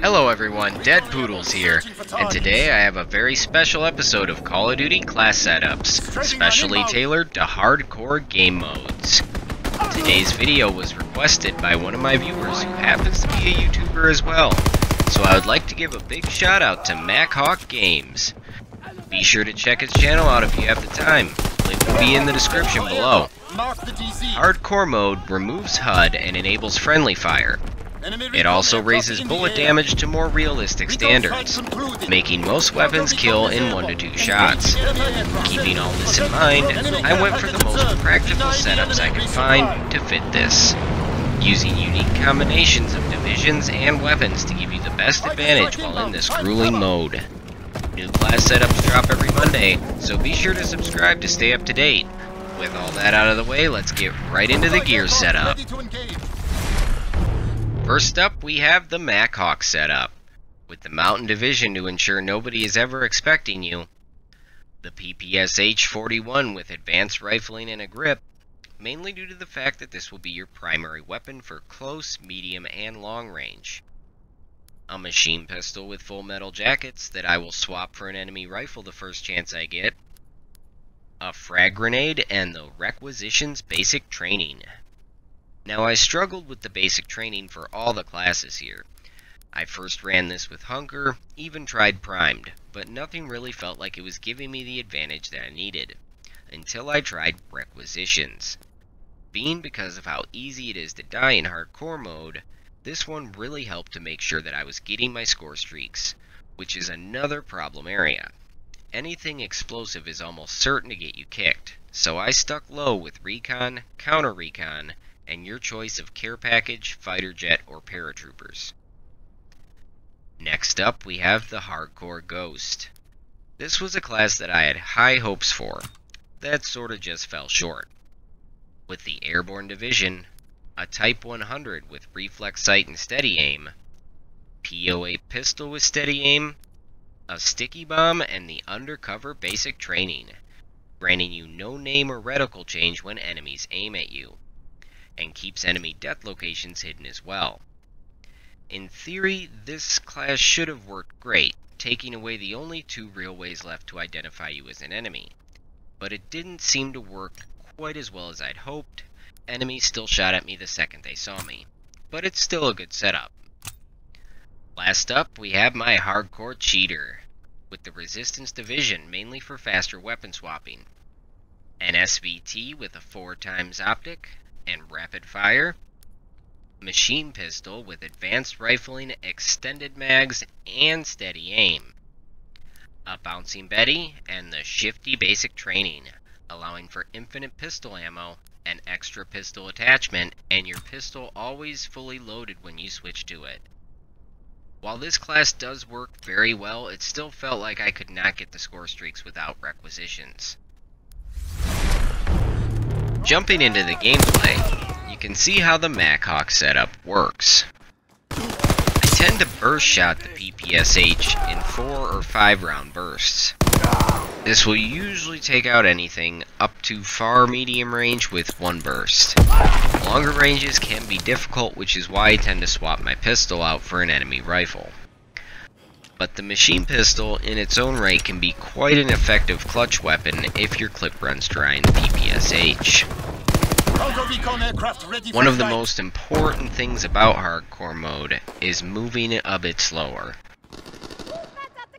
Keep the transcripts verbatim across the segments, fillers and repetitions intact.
Hello everyone, Dead Poodles here, and today I have a very special episode of Call of Duty class setups, specially tailored to hardcore game modes. Today's video was requested by one of my viewers who happens to be a YouTuber as well, so I would like to give a big shout out to MacHawk Games. Be sure to check his channel out if you have the time, link will be in the description below. Hardcore mode removes H U D and enables friendly fire. It also raises bullet damage to more realistic standards, making most weapons kill in one to two shots. Keeping all this in mind, I went for the most practical setups I could find to fit this, using unique combinations of divisions and weapons to give you the best advantage while in this grueling mode. New class setups drop every Monday, so be sure to subscribe to stay up to date. With all that out of the way, let's get right into the gear setup. First up, we have the MacHawk setup, with the Mountain Division to ensure nobody is ever expecting you, the P P S H forty-one with advanced rifling and a grip, mainly due to the fact that this will be your primary weapon for close, medium, and long range, a machine pistol with full metal jackets that I will swap for an enemy rifle the first chance I get, a frag grenade, and the requisitions basic training. Now, I struggled with the basic training for all the classes here. I first ran this with Hunker, even tried Primed, but nothing really felt like it was giving me the advantage that I needed, until I tried Requisitions. Being because of how easy it is to die in hardcore mode, this one really helped to make sure that I was getting my score streaks, which is another problem area. Anything explosive is almost certain to get you kicked, so I stuck low with Recon, Counter Recon, and your choice of care package, fighter jet, or paratroopers. Next up, we have the Hardcore Ghost. This was a class that I had high hopes for, that sorta just fell short. With the Airborne Division, a Type one hundred with reflex sight and steady aim, P O A Pistol with steady aim, a sticky bomb, and the Undercover Basic Training, granting you no name or reticle change when enemies aim at you, and keeps enemy death locations hidden as well. In theory, this class should have worked great, taking away the only two real ways left to identify you as an enemy, but it didn't seem to work quite as well as I'd hoped. Enemies still shot at me the second they saw me, but it's still a good setup. Last up, we have my Hardcore Cheater, with the Resistance Division mainly for faster weapon swapping, an S V T with a four times optic, and rapid fire, machine pistol with advanced rifling, extended mags, and steady aim, a bouncing Betty, and the shifty basic training, allowing for infinite pistol ammo, an extra pistol attachment, and your pistol always fully loaded when you switch to it. While this class does work very well, it still felt like I could not get the score streaks without requisitions. Jumping into the gameplay, you can see how the MacHawk setup works. I tend to burst shot the P P S H in four or five round bursts. This will usually take out anything up to far medium range with one burst. Longer ranges can be difficult, which is why I tend to swap my pistol out for an enemy rifle. But the machine pistol in its own right can be quite an effective clutch weapon if your clip runs dry in P P S H. One of the most important things about hardcore mode is moving a bit slower,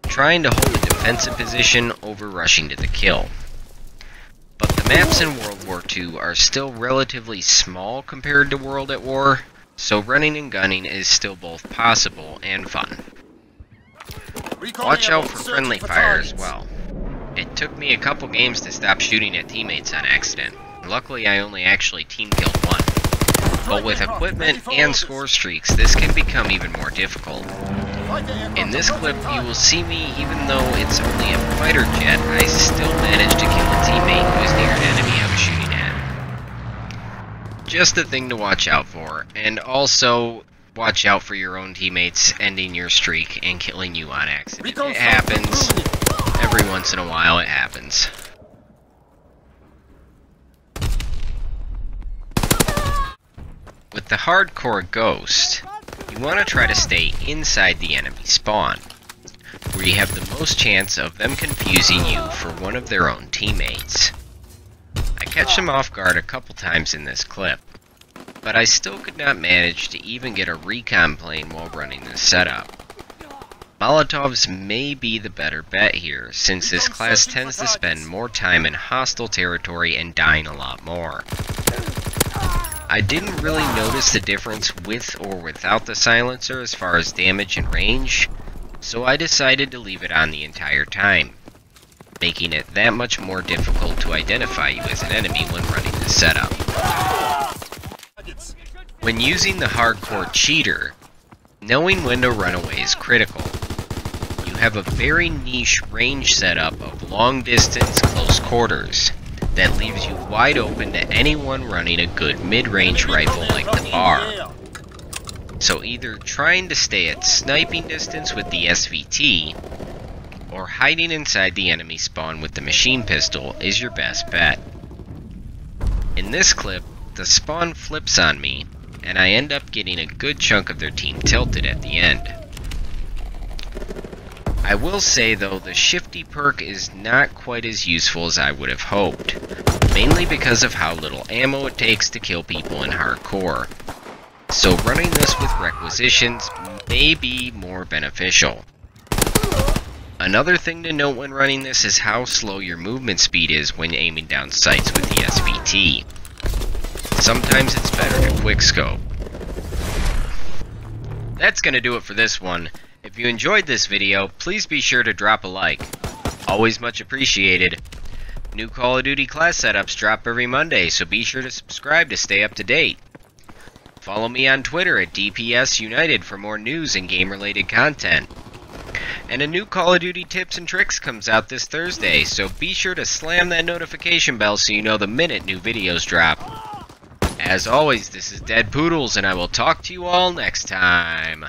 trying to hold a defensive position over rushing to the kill. But the maps in World War Two are still relatively small compared to World at War, so running and gunning is still both possible and fun. Watch out for friendly fire as well. It took me a couple games to stop shooting at teammates on accident. Luckily, I only actually team killed one. But with equipment and score streaks, this can become even more difficult. In this clip, you will see me, even though it's only a fighter jet, I still managed to kill a teammate who was near an enemy I was shooting at. Just a thing to watch out for, and also watch out for your own teammates ending your streak and killing you on accident. It happens. Every once in a while it happens. With the Hardcore Ghost, You want to try to stay inside the enemy spawn, where you have the most chance of them confusing you for one of their own teammates. I catch them off guard a couple times in this clip, but I still could not manage to even get a recon plane while running this setup. Molotovs may be the better bet here, since this class tends to spend more time in hostile territory and dying a lot more. I didn't really notice the difference with or without the silencer as far as damage and range, so I decided to leave it on the entire time, making it that much more difficult to identify you as an enemy when running the setup. When using the hardcore cheater, knowing when to run away is critical. You have a very niche range setup of long distance close quarters that leaves you wide open to anyone running a good mid-range rifle like the B A R. So either trying to stay at sniping distance with the S V T or hiding inside the enemy spawn with the machine pistol is your best bet. In this clip, the spawn flips on me and I end up getting a good chunk of their team tilted at the end. I will say though, the shifty perk is not quite as useful as I would have hoped, mainly because of how little ammo it takes to kill people in hardcore. So running this with requisitions may be more beneficial. Another thing to note when running this is how slow your movement speed is when aiming down sights with the S V T. Sometimes it's better to quickscope. That's gonna do it for this one. If you enjoyed this video, please be sure to drop a like. Always much appreciated. New Call of Duty class setups drop every Monday, so be sure to subscribe to stay up to date. Follow me on Twitter at D P S United for more news and game-related content. And a new Call of Duty Tips and Tricks comes out this Thursday, so be sure to slam that notification bell so you know the minute new videos drop. As always, this is Dead Poodles, and I will talk to you all next time.